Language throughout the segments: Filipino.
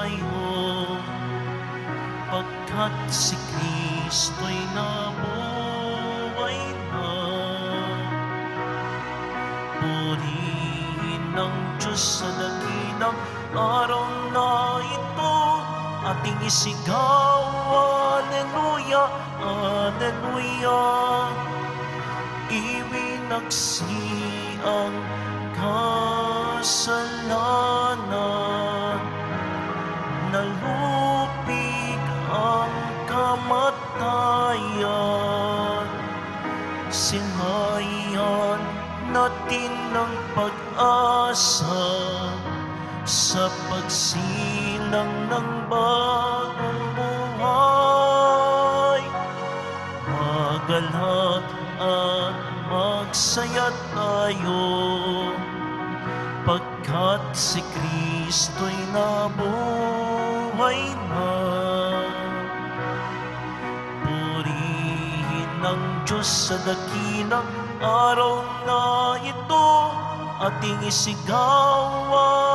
tayo, pagkat si Kristo'y nabuhay na. Purihin ng Diyos sa dakilang araw na ito, ating isigaw, Alleluia, Alleluia. Iwinaksi ang kasalanan, nalupig ang kamatayan, sinayan natin ng pag-asa sa pagsilang ng bagong buhay. Magalak at magsaya tayo, pagkat si Kristo'y nabuhay na. Purihin ang Diyos sa dakilang araw na ito, ating isigaw,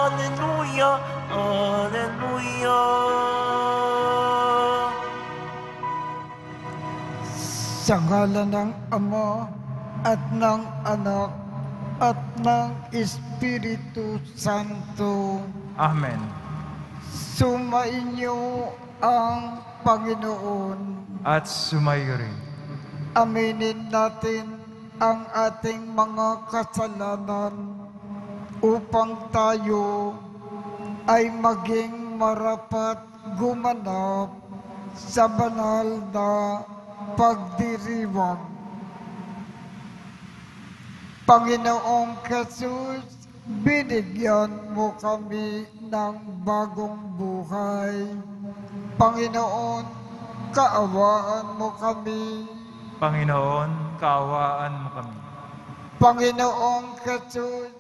Alleluia, Alleluia. Sa ngalan ng Ama at ng Anak at ng Espiritu Santo. Amen. Sumainyo ang Panginoon. At sumayo rin. Aminin natin ang ating mga kasalanan upang tayo ay maging marapat gumanap sa banal na pagdiriwang. Panginoong Jesus, binigyan mo kami ng bagong buhay. Panginoon, kaawaan mo kami. Panginoon, kaawaan mo kami. Panginoong Jesus,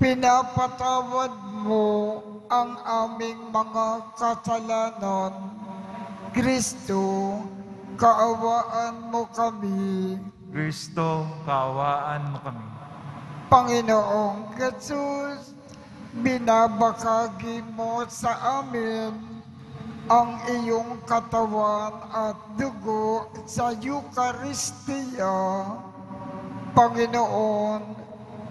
pinapatawad mo ang aming mga kasalanan. Kristo, kaawaan mo kami. Kristo, kaawaan mo kami. Panginoong Jesus, binabahagi mo sa amin ang iyong katawan at dugo sa Eucharistia. Panginoon,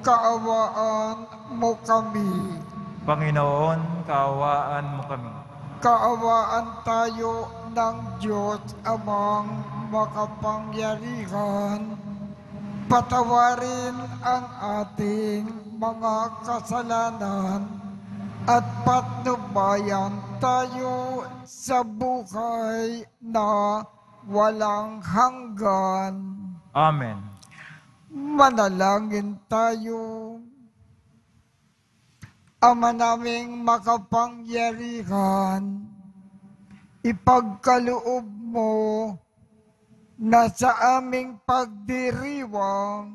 kaawaan mo kami. Panginoon, kaawaan mo kami. Kaawaan tayo ng Diyos Amang makapangyarihan. Patawarin ang ating mga kasalanan at patnubayan tayo sa buhay na walang hanggan. Amen. Manalangin tayo. Ama naming makapangyarihan, ipagkaloob mo na sa aming pagdiriwang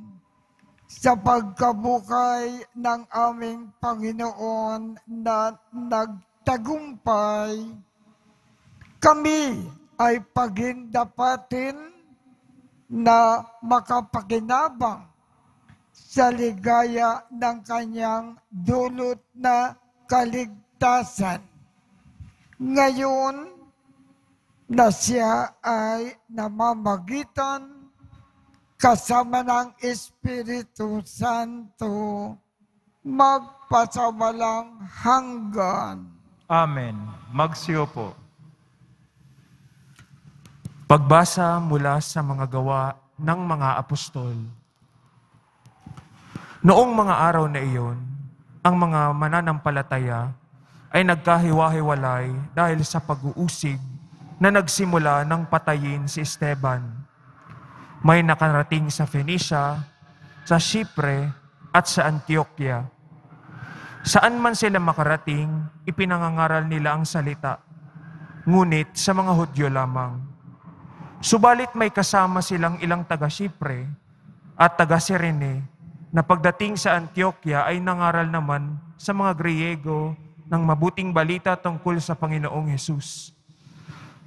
sa pagkabuhay ng aming Panginoon na nagtagumpay, kami ay pagindapatin na makapakinabang sa ligaya ng kanyang dulot na kaligtasan. Ngayon na siya ay namamagitan kasama ng Espiritu Santo magpasawalang hanggan. Amen. Magsiyo po. Pagbasa mula sa mga gawa ng mga apostol. Noong mga araw na iyon, ang mga mananampalataya ay nagkahiwa-hiwalay dahil sa pag-uusig na nagsimula ng patayin si Esteban. May nakarating sa Phoenicia, sa Shipre at sa Antioquia. Saan man sila makarating, ipinangangaral nila ang salita, ngunit sa mga Hudyo lamang. Subalit may kasama silang ilang taga-Shipre at taga-Sirene na pagdating sa Antioquia ay nangaral naman sa mga Griego ng mabuting balita tungkol sa Panginoong Hesus.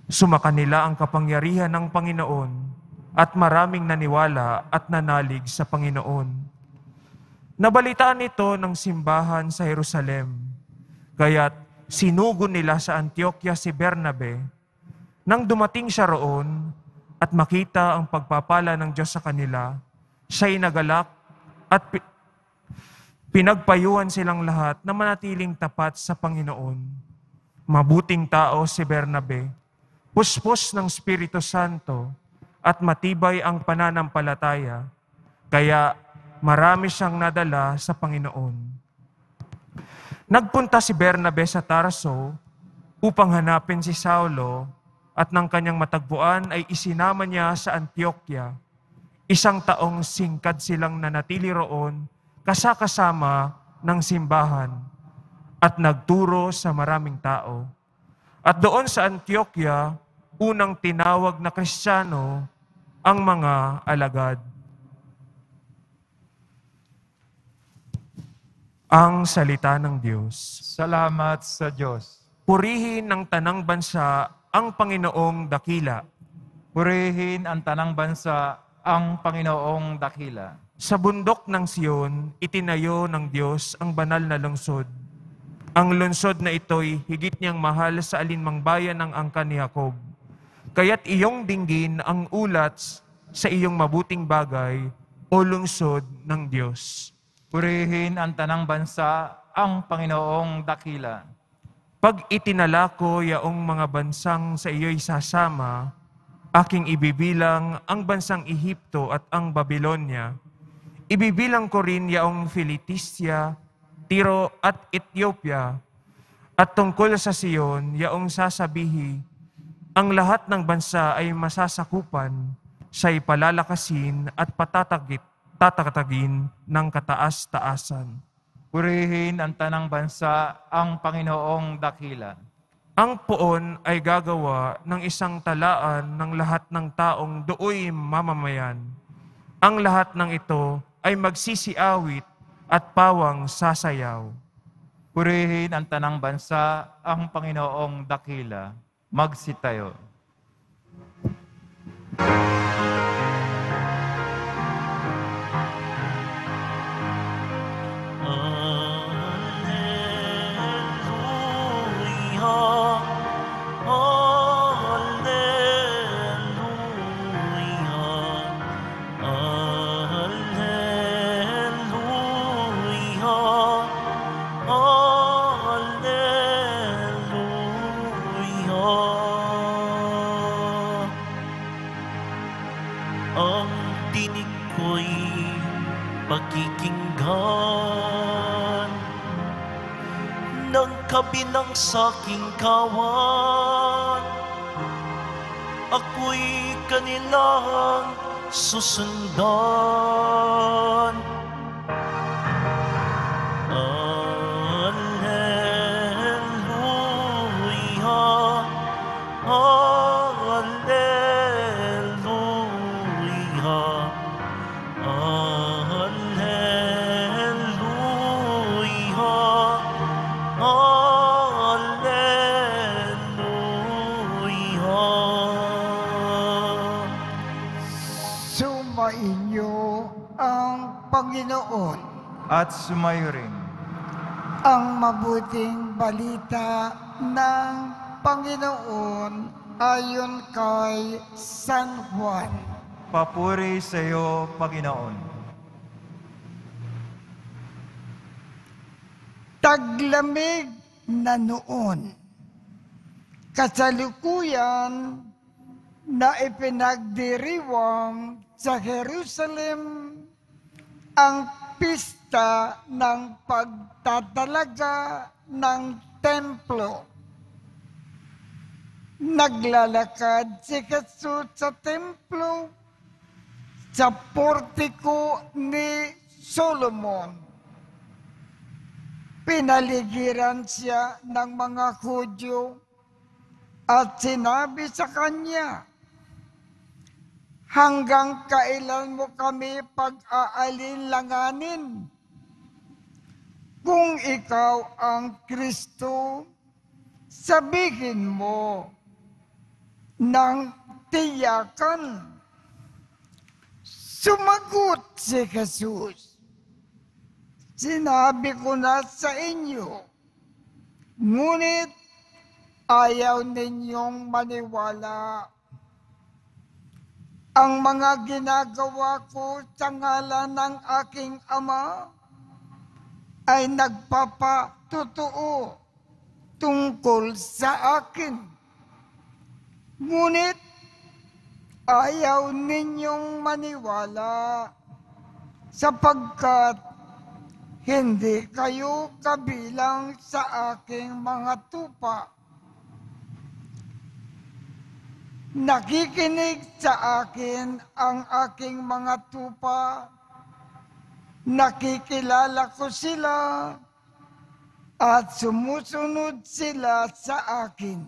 Sumaka nila ang kapangyarihan ng Panginoon at maraming naniwala at nanalig sa Panginoon. Nabalitaan ito ng simbahan sa Jerusalem, kaya't sinugo nila sa Antioquia si Bernabe. Nang dumating siya roon at makita ang pagpapala ng Diyos sa kanila, siya'y nagalak at pinagpayuhan silang lahat na manatiling tapat sa Panginoon. Mabuting tao si Bernabe, puspos ng Espiritu Santo at matibay ang pananampalataya, kaya marami siyang nadala sa Panginoon. Nagpunta si Bernabe sa Tarso upang hanapin si Saulo at nang kanyang matagpuan ay isinama niya sa Antioquia. Isang taong singkad silang nanatili roon kasakasama ng simbahan at nagturo sa maraming tao. At doon sa Antioquia, unang tinawag na Kristiyano ang mga alagad. Ang salita ng Diyos. Salamat sa Diyos. Purihin ng tanang bansa ang Panginoong dakila. Purihin ang tanang bansa ang Panginoong dakila. Sa bundok ng Siyon, itinayo ng Diyos ang banal na lungsod. Ang lungsod na ito'y higit niyang mahal sa alinmang bayan ng angka ni Jacob. Kaya't iyong dinggin ang ulat sa iyong mabuting bagay o lungsod ng Diyos. Purihin ang tanang bansa ang Panginoong dakila. Pag itinala ko yaong mga bansang sa iyo'y sasama, aking ibibilang ang bansang Ehipto at ang Babilonya. Ibibilang ko rin yaong Filistia, Tiro at Ethiopia, at tungkol sa Siyon, yaong sasabihi, ang lahat ng bansa ay masasakupan, siya'y palalakasin at tatatagin ng kataas-taasan. Purihin ang tanang bansa ang Panginoong dakila. Ang poon ay gagawa ng isang talaan ng lahat ng taong dooy mamamayan. Ang lahat ng ito ay magsisiawit at pawang sasayaw. Purihin ang tanang bansa ang Panginoong dakila. Magsitayo. Alleluia. Pakikinggan ng kabinang saking kawan, ako'y kanilang susundan. Alleluia, alleluia. Panginoon at sumayo rin ang mabuting balita ng Panginoon ayon kay San Juan. Papuri sa iyo, Panginoon. Taglamig na noon, kasalukuyan na ipinagdiriwang sa Jerusalem ang pista ng pagtatalaga ng templo. Naglalakad si Jesus sa templo sa portiko ni Solomon. Pinaligiran siya ng mga Hudyo at sinabi sa kanya, hanggang kailan mo kami pag-aalinlanganin? Kung ikaw ang Kristo, sabihin mo ng tiyakan. Sumagot si Jesus, sinabi ko na sa inyo, Ngunit ayaw ninyong maniwala. Ang mga ginagawa ko sa ngalan ng aking Ama ay nagpapatotoo tungkol sa akin. Ngunit ayaw ninyong maniwala sapagkat hindi kayo kabilang sa aking mga tupa. Nakikinig sa akin ang aking mga tupa. Nakikilala ko sila at sumusunod sila sa akin.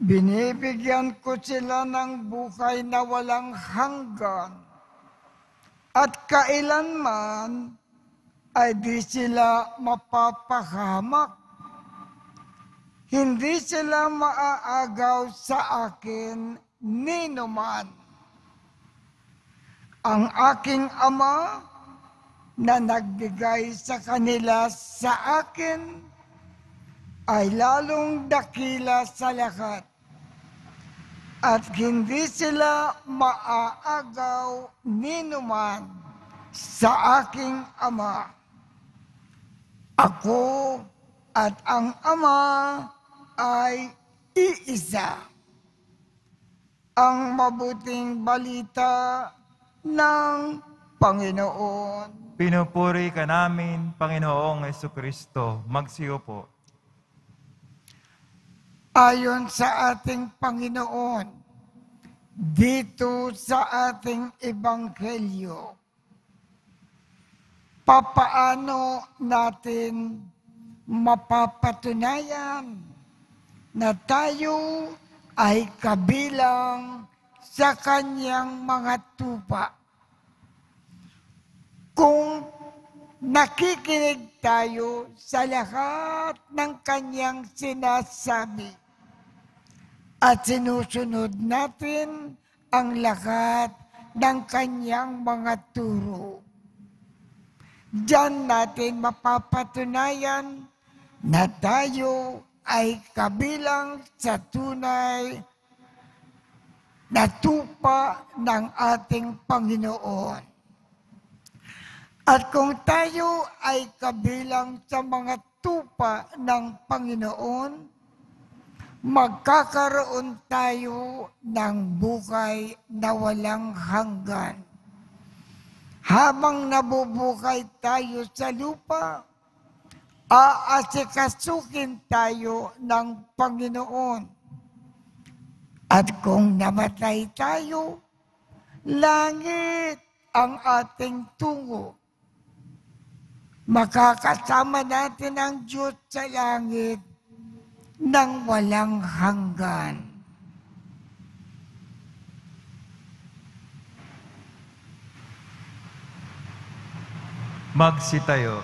Binibigyan ko sila ng buhay na walang hanggan at kailanman ay di sila mapapahamak. Hindi sila maaagaw sa akin ninuman. Ang aking Ama na nagbigay sa kanila sa akin ay lalong dakila sa lahat at hindi sila maaagaw ninuman sa aking Ama. Ako at ang Ama ay iisa. Ang mabuting balita ng Panginoon. Pinupuri ka namin, Panginoong Jesucristo. Magsiyo po. Ayon sa ating Panginoon, dito sa ating Ebanghelyo, papaano natin mapapatunayan na tayo ay kabilang sa kanyang mga tupa? Kung nakikinig tayo sa lahat ng kanyang sinasabi at sinusunod natin ang lahat ng kanyang mga turo, diyan natin mapapatunayan na tayo ay kabilang sa tunay na tupa ng ating Panginoon. At kung tayo ay kabilang sa mga tupa ng Panginoon, magkakaroon tayo ng buhay na walang hanggan. Habang nabubuhay tayo sa lupa, aasikasukin tayo ng Panginoon. At kung namatay tayo, langit ang ating tungo. Makakasama natin ang Diyos sa langit ng walang hanggan. Magsitayo.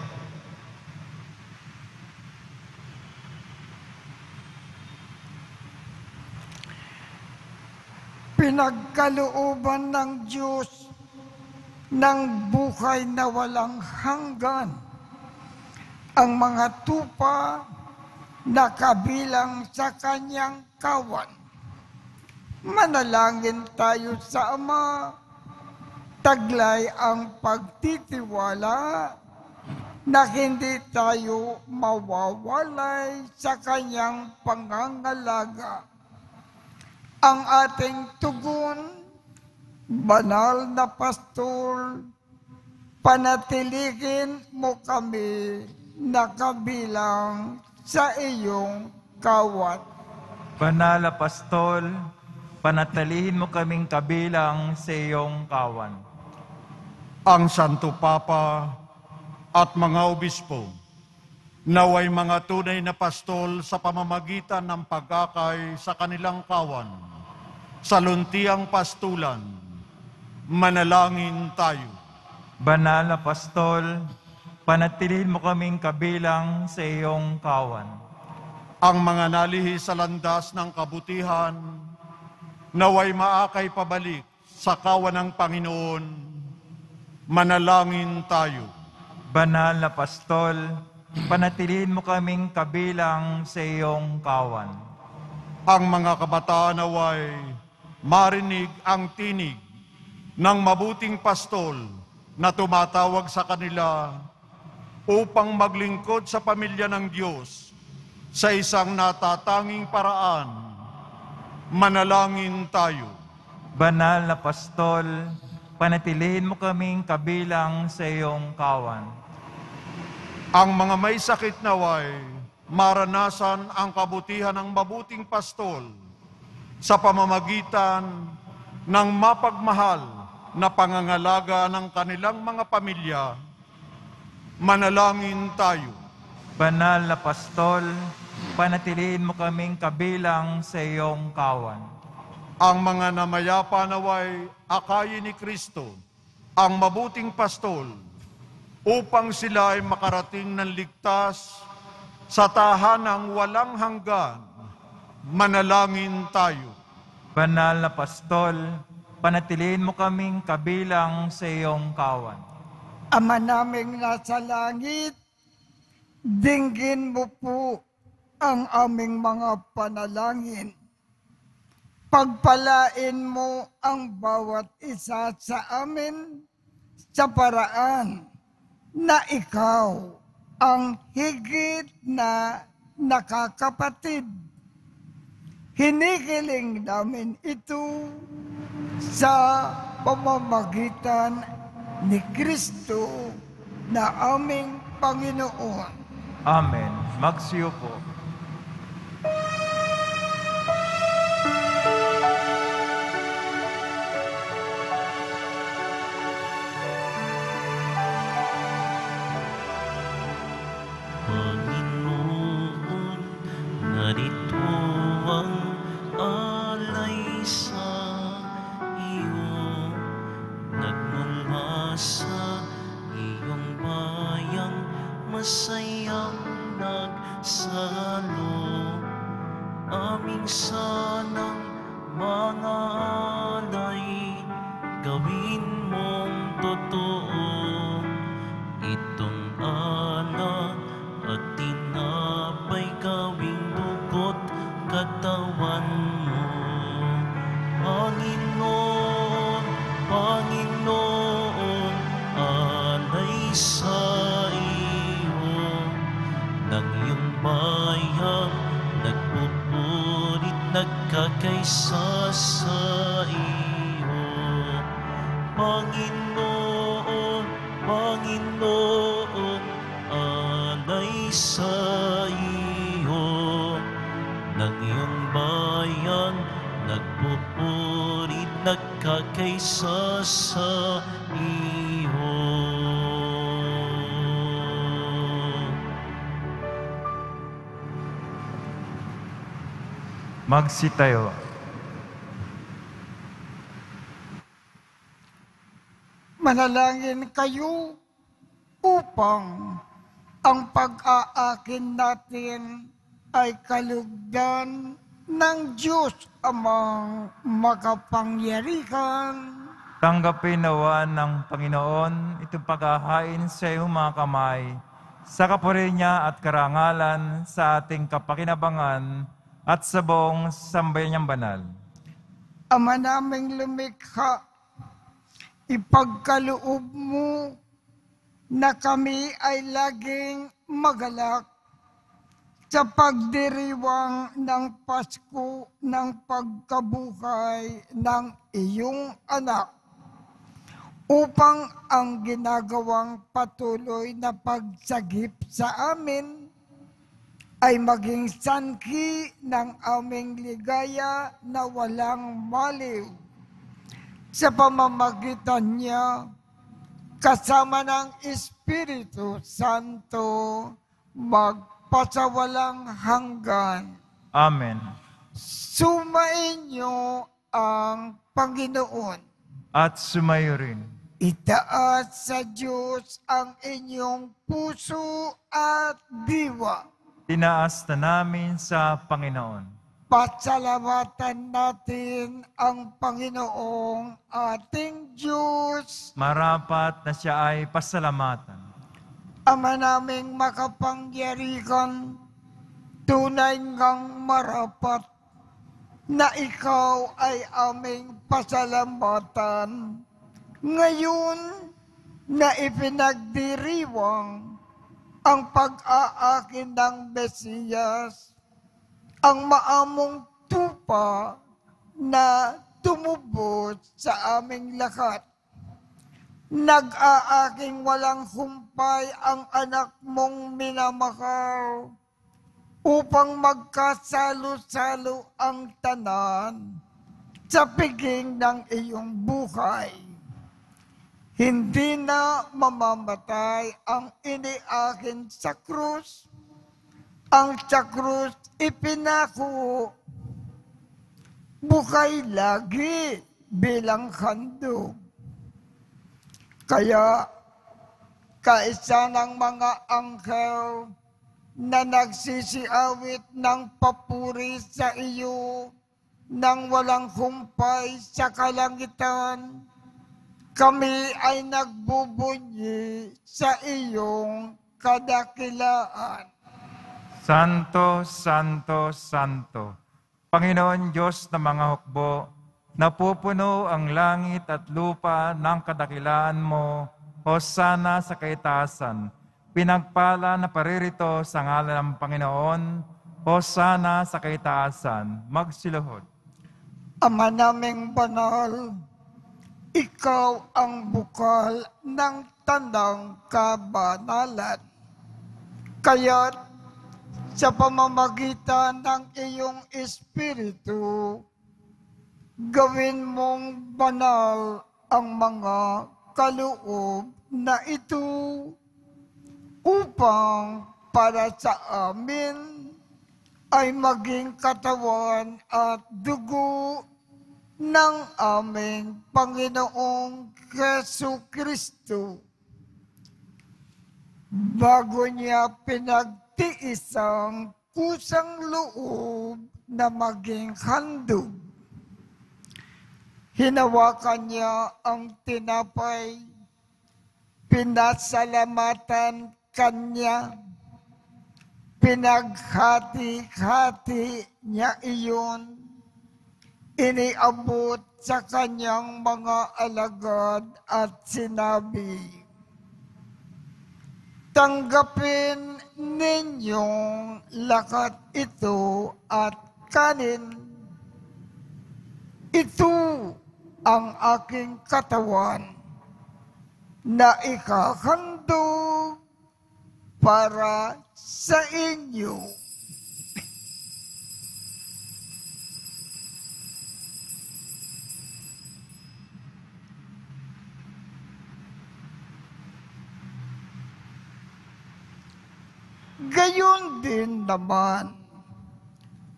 Pinagkalooban ng Diyos ng buhay na walang hanggan ang mga tupa na kabilang sa kanyang kawan. Manalangin tayo sa Ama. Taglay ang pagtitiwala na hindi tayo mawawalay sa kanyang pangangalaga. Ang ating tugon, banal na Pastol, panatiligin mo kami na kabilang sa iyong kawat. Banal na Pastol, panatilihin mo kaming kabilang sa iyong kawan. Ang Santo Papa at mga obispo, naway mga tunay na pastol sa pamamagitan ng pagkakay sa kanilang kawan, sa luntiang pastulan, manalangin tayo. Banal na Pastol, panatilihin mo kaming kabilang sa iyong kawan. Ang mga nalihi sa landas ng kabutihan, naway maakay pabalik sa kawan ng Panginoon, manalangin tayo. Banal na Pastol, panatilihin mo kaming kabilang sa iyong kawan. Ang mga kabataan naway marinig ang tinig ng mabuting pastol na tumatawag sa kanila upang maglingkod sa pamilya ng Diyos sa isang natatanging paraan. Manalangin tayo. Banal na pastol, panatilihin mo kaming kabilang sa iyong kawan. Ang mga may sakit naway maranasan ang kabutihan ng mabuting pastol sa pamamagitan ng mapagmahal na pangangalaga ng kanilang mga pamilya. Manalangin tayo. Banal na pastol, panatilihin mo kaming kabilang sa iyong kawan. Ang mga namayapa naway akayin ni Kristo, ang mabuting pastol, upang sila ay makarating ng ligtas sa tahanang walang hanggan. Manalangin tayo. Banal na pastol, panatilihin mo kaming kabilang sa iyong kawan. Ama naming nasa langit, dinggin mo po ang aming mga panalangin. Pagpalain mo ang bawat isa sa amin sa paraan na ikaw ang higit na nakakapatid. Hinihiling namin ito sa pamamagitan ni Kristo na aming Panginoon. Amen. Magsiyo po. Magsitayo. Manalangin kayo upang ang pag-aakin natin ay kalugdan ng Diyos amang makapangyarihan. Tanggapin nawa ng Panginoon itong paghahain sa iyong mga kamay sa kapurihan niya at karangalan sa ating kapakinabangan at sa buong sambayanang banal. Ama naming lumikha, ipagkaloob mo na kami ay laging magalak sa pagdiriwang ng Pasko ng pagkabuhay ng iyong anak upang ang ginagawang patuloy na pagsagip sa amin ay maging sanhi ng aming ligaya na walang maliw. Sa pamamagitan niya, kasama ng Espiritu Santo, magpasawalang hanggan. Amen. Sumain niyo ang Panginoon. At sumayo rin. Itaas sa Diyos ang inyong puso at diwa. Tinaas na namin sa Panginoon. Patsalamatan natin ang Panginoong ating Diyos. Marapat na siya ay pasalamatan. Ama naming makapangyarihan, tunay ngang marapat na ikaw ay aming pasalamatan. Ngayon na ipinagdiriwang ang pag-aakin ng Mesiyas, ang maamong tupa na tumubos sa aming lahat. Nag-aaking walang humpay ang anak mong minamahal upang magkasalo-salo ang tanan sa piging ng iyong buhay. Hindi na mamamatay ang iniakin sa krus. Ang sa krus ipinako buhay lagi bilang handog. Kaya, kaisa ng mga anghel na nagsisiawit ng papuri sa iyo nang walang humpay sa kalangitan, kami ay nagbubunyi sa iyong kadakilaan. Santo, Santo, Santo, Panginoon Diyos na mga hukbo, napupuno ang langit at lupa ng kadakilaan mo, Hosana sa kaitaasan. Pinagpala na paririto sa ngalan ng Panginoon, Hosana sa kaitaasan. Magsiluhod. Ama naming banal, ikaw ang bukal ng tandang kabanalan. Kaya't sa pamamagitan ng iyong Espiritu, gawin mong banal ang mga kaloob na ito upang para sa amin ay maging katawan at dugo ng aming Panginoong Hesu Kristo. Bago niya pinagtiis ang kusang loob na maging handog, hinawakan niya ang tinapay, pinasalamatan kanya, pinaghati-hati niya iyon, iniabot sa kanyang mga alagad at sinabi, tanggapin ninyong lahat ito at kanin. Ito ang aking katawan na ikahandog para sa inyo. Gayon din naman,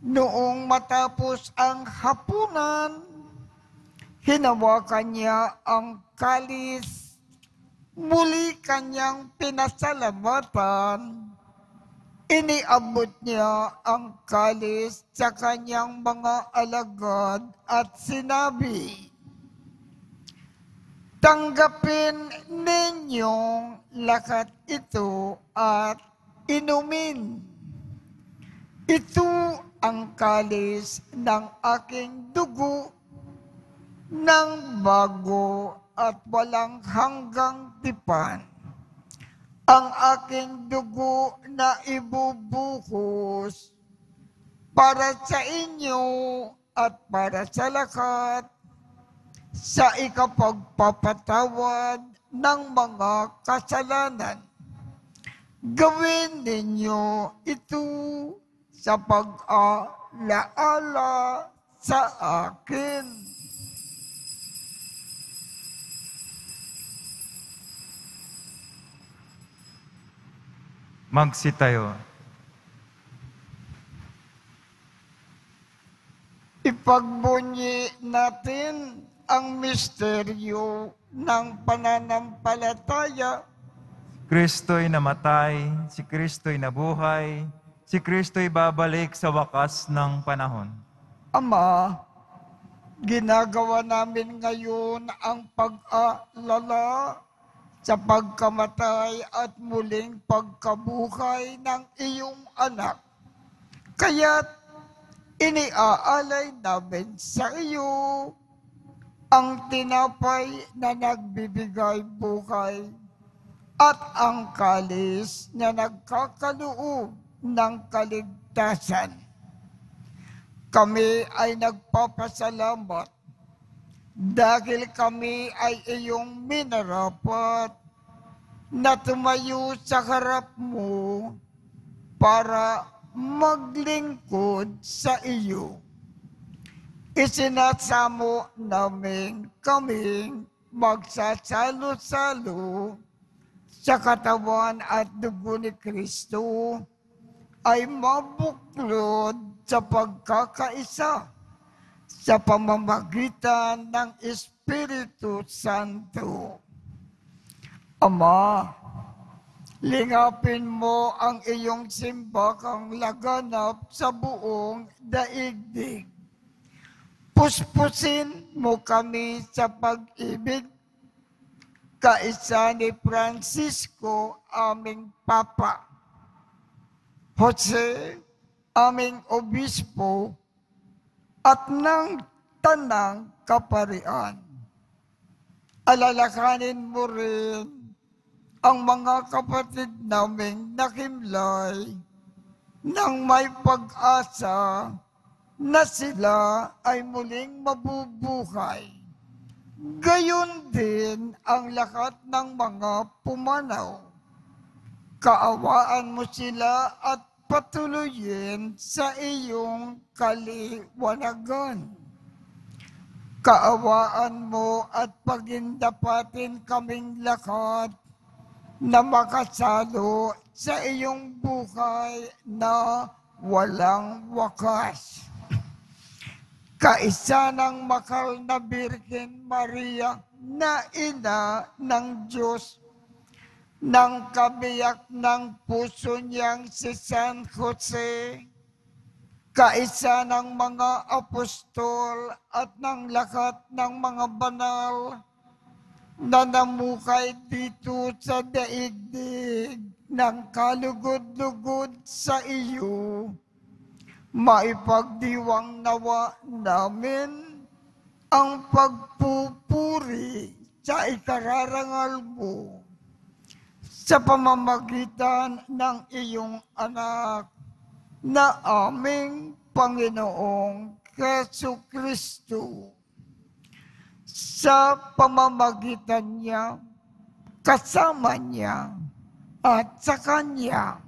noong matapos ang hapunan, hinawakan niya ang kalis, muli kanyang pinasalamatan, iniabot niya ang kalis sa kanyang mga alagad at sinabi, tanggapin ninyong lahat ito at inumin. Ito ang kalis ng aking dugo nang bago at walang hanggang tipan, ang aking dugo na ibubuhos para sa inyo at para sa lahat sa ikapagpapatawad ng mga kasalanan. Gawin ninyo ito sa pag-alaala sa akin. Magsitayo. Ipagbunyi natin ang misteryo ng pananampalataya. Kristo'y namatay, si Kristo'y nabuhay, si Kristo'y babalik sa wakas ng panahon. Ama, ginagawa namin ngayon ang pag-alala sa pagkamatay at muling pagkabuhay ng iyong anak. Kaya't iniaalay namin sa iyo ang tinapay na nagbibigay buhay at ang kalis na nagkakaloob ng kaligtasan. Kami ay nagpapasalamat dahil kami ay iyong minarapat na tumayo sa harap mo para maglingkod sa iyo. Isinasamo namin kaming magsasalo-salo sa katawan at dugo ni Kristo ay mabuklod sa pagkakaisa sa pamamagitan ng Espiritu Santo. Ama, lingapin mo ang iyong simbakang laganap sa buong daigdig. Puspusin mo kami sa pag-ibig, kaisa ni Francisco, aming Papa, Jose, aming Obispo, at ng Tanang Kaparian. Alalakanin mo rin ang mga kapatid naming nakimlay nang may pag-asa na sila ay muling mabubuhay. Gayon din ang lahat ng mga pumanaw. Kaawaan mo sila at patuloyin sa iyong kaliwanagan. Kaawaan mo at pagindapatin kaming lahat na makasalo sa iyong buhay na walang wakas. Kaisa ng makal na Birhen Maria na ina ng Diyos, ng kabiyak ng puso niyang si San Jose, kaisa ng mga apostol at ng lahat ng mga banal na namukay dito sa daigdig ng kalugod-lugod sa iyo, maipagdiwang nawa namin ang pagpupuri sa ikararangal mo sa pamamagitan ng iyong anak na aming Panginoong Jesucristo. Sa pamamagitan niya, kasama niya, at sa kanya,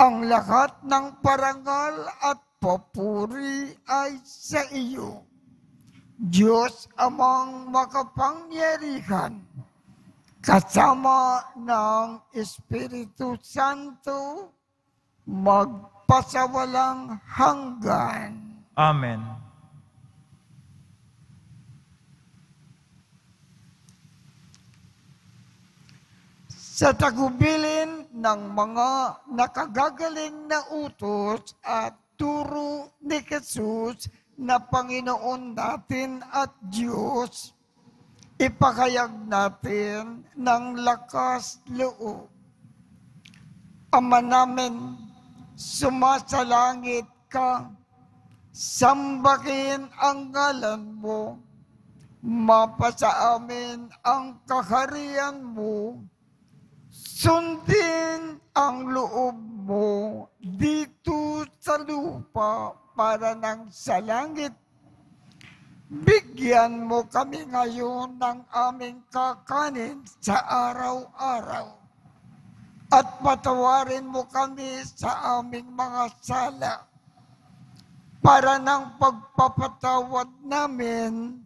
ang lahat ng parangal at papuri ay sa iyo, Diyos Amang makapangyarihan, kasama ng Espiritu Santo, magpasawalang hanggan. Amen. Sa tagubilin ng mga nakagagaling na utos at turo ni Jesus na Panginoon natin at Diyos, ipakayag natin ng lakas loob. Ama namin, sumasalangit ka, sambahin ang ngalan mo, mapasa amin ang kaharian mo, sundin ang loob mo dito sa lupa para nang sa langit. Bigyan mo kami ngayon ng aming kakanin sa araw-araw at patawarin mo kami sa aming mga sala para nang pagpapatawad namin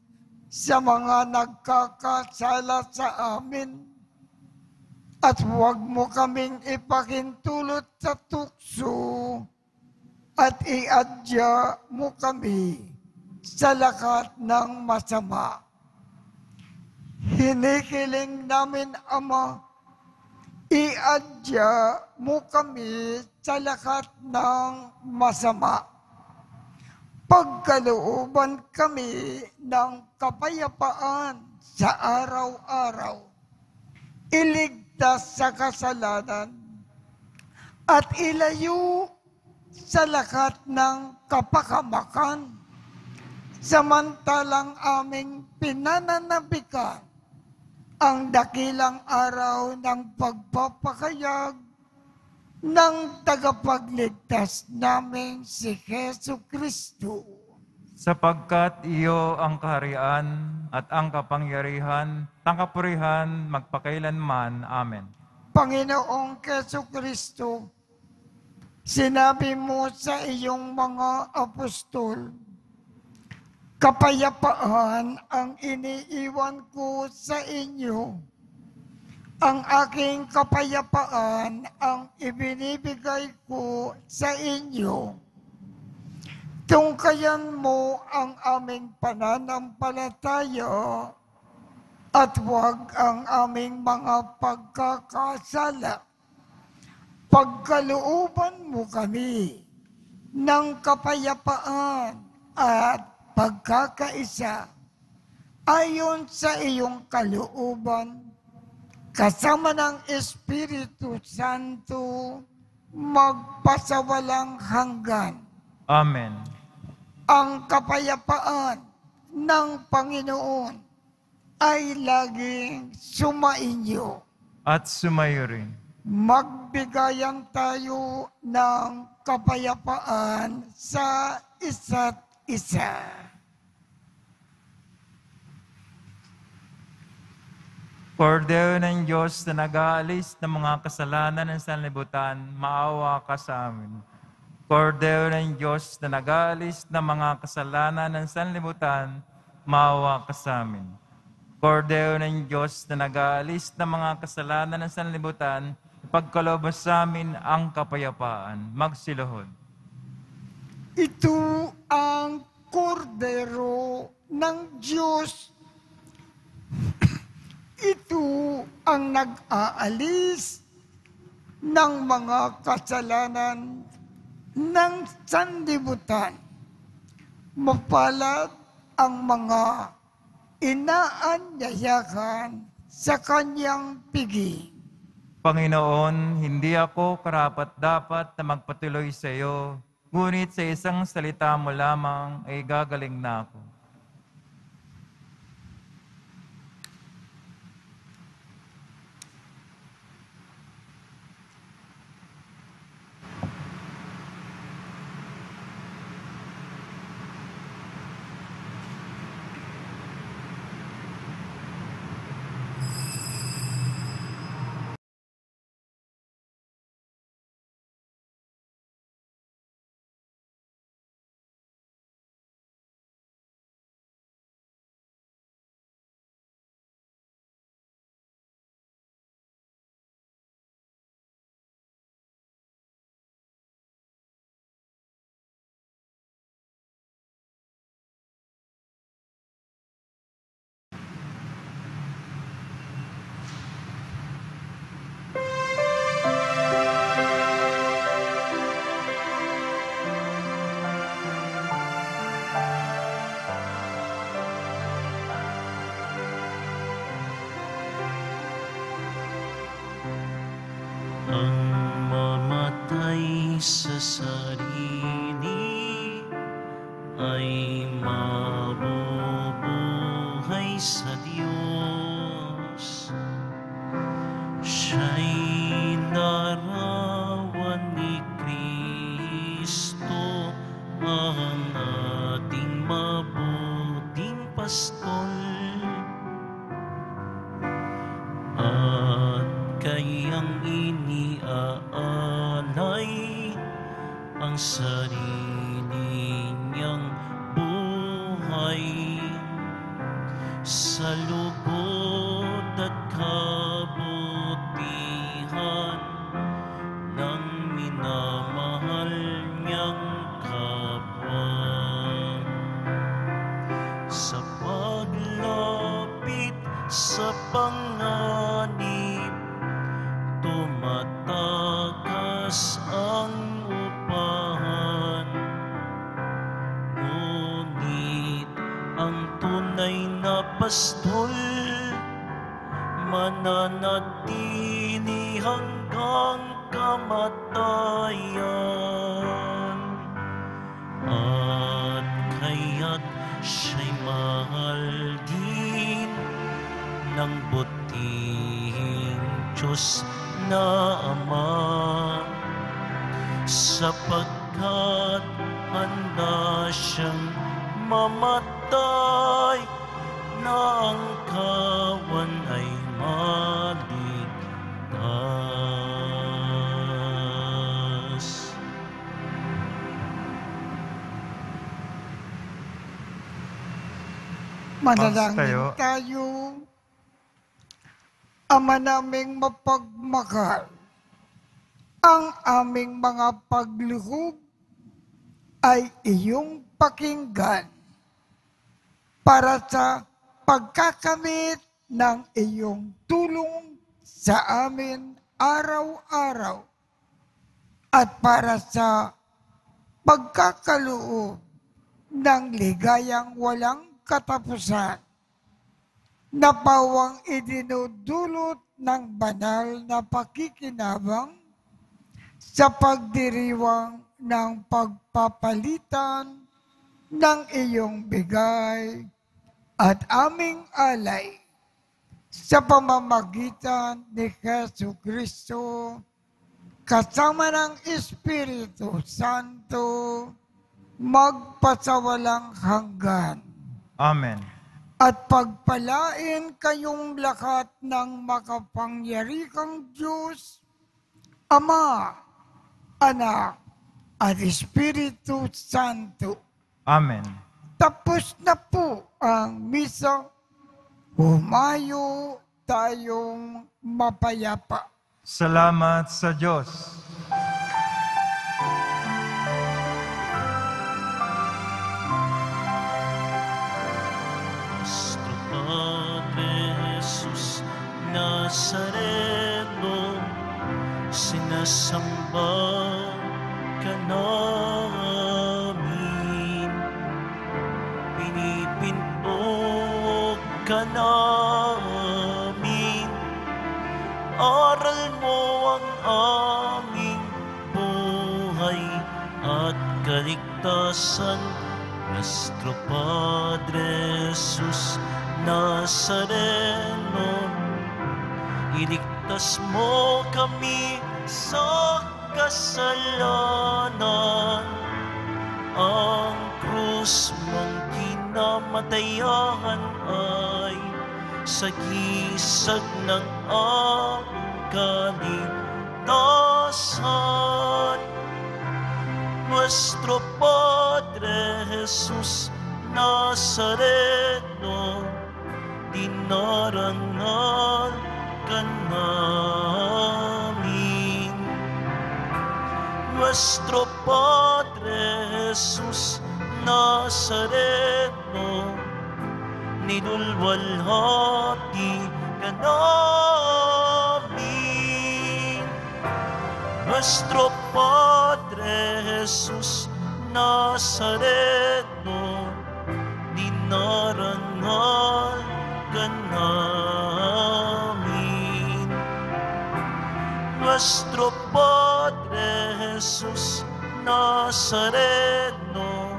sa mga nagkakasala sa amin. At huwag mo kaming ipakintulot sa tukso at iadya mo kami sa lakat ng masama. Hinihiling namin, Ama, iadya mo kami sa lakat ng masama. Pagkalooban kami ng kapayapaan sa araw-araw. iligtas sa kasalanan at ilayo sa lahat ng kapakamakan. Samantalang aming pinananabikan ang dakilang araw ng pagpapakayag ng tagapagligtas namin si Hesu Kristo. Sapagkat iyo ang kaharian at ang kapangyarihan, ang kapurihan, magpakailanman. Amen. Panginoong Hesu Kristo, sinabi mo sa iyong mga apostol, kapayapaan ang iniiwan ko sa inyo. Ang aking kapayapaan ang ibinibigay ko sa inyo. Tungkayan mo ang aming pananampalataya at huwag ang aming mga pagkakasala. Pagkalooban mo kami ng kapayapaan at pagkakaisa ayon sa iyong kalooban, kasama ng Espiritu Santo, magpasawalang hanggan. Amen. Ang kapayapaan ng Panginoon ay laging sumainyo at sumayo rin. Magbigayan tayo ng kapayapaan sa isa't isa. Cordero ng Diyos na nag-aalis ng mga kasalanan ng sanlibutan, maawa ka sa amin. Cordero ng Diyos na nag-aalis ng mga kasalanan ng sanlibutan, maawa ka sa amin. Cordero ng Diyos na nag-aalis ng mga kasalanan ng sanlibutan, ipagkaloob sa amin ang kapayapaan. Magsilahod. Ito ang Cordero ng Diyos. Ito ang nag-aalis ng mga kasalanan ng sanlibutan. Mapalad ang mga inaanyayahan sa kanyang piging. Panginoon, hindi ako karapat-dapat na magpatuloy sa iyo, ngunit sa isang salita mo lamang ay gagaling na ako. Ang tunay na pastol, nanatili hanggang kamatayan, at kaya't siya'y mahal din ng butihing Diyos na Ama, sapagkat handa siyang mamatay na ang kawan ay maligtas. Manalangin tayo. Ama naming mapagmahal, ang aming mga paglihub ay iyong pakinggan para sa pagkakamit ng iyong tulong sa amin araw-araw at para sa pagkakaloob ng ligayang walang katapusan na pawang idinudulot ng banal na pakikinabang sa pagdiriwang ng pagpapalitan ng iyong bigay at aming alay sa pamamagitan ni Jesu Cristo kasama ng Espiritu Santo magpasawalang hanggan. Amen. At pagpalain kayong lahat ng makapangyarihang Diyos, Ama, Anak, at Espiritu Santo. Amen. Tapos na po ang misa. Humayo tayong mapayapa. Salamat sa Diyos. Nuestro Padre Jesus Nazareno, sinasamba ka namin, pinipinpok ka namin, aral mo ang aming buhay at kaligtasan. Nuestro Padre Jesus Nazareno, iligtas mo kami sa kasalanan. Ang krus mong kinamatayan ay sagisag ng aming kaligtasan. Nuestro Padre Jesus Nazareno, dinarangal ka namin. Nuestro Padre Jesus Nazareno, nidulwalhati ka namin. Nuestro Padre Jesus Nazareno, dinarangal ka namin. Nuestro Padre Jesus Nazareno,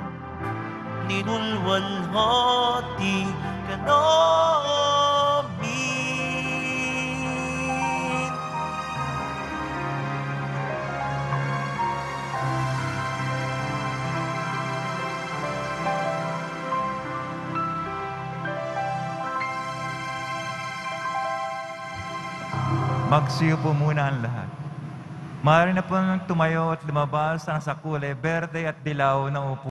ninulwalhati ka namin. Magsiyo po muna ang lahat. Maaari na po tumayo at lumabas ang sakulay, berde at dilaw na upo.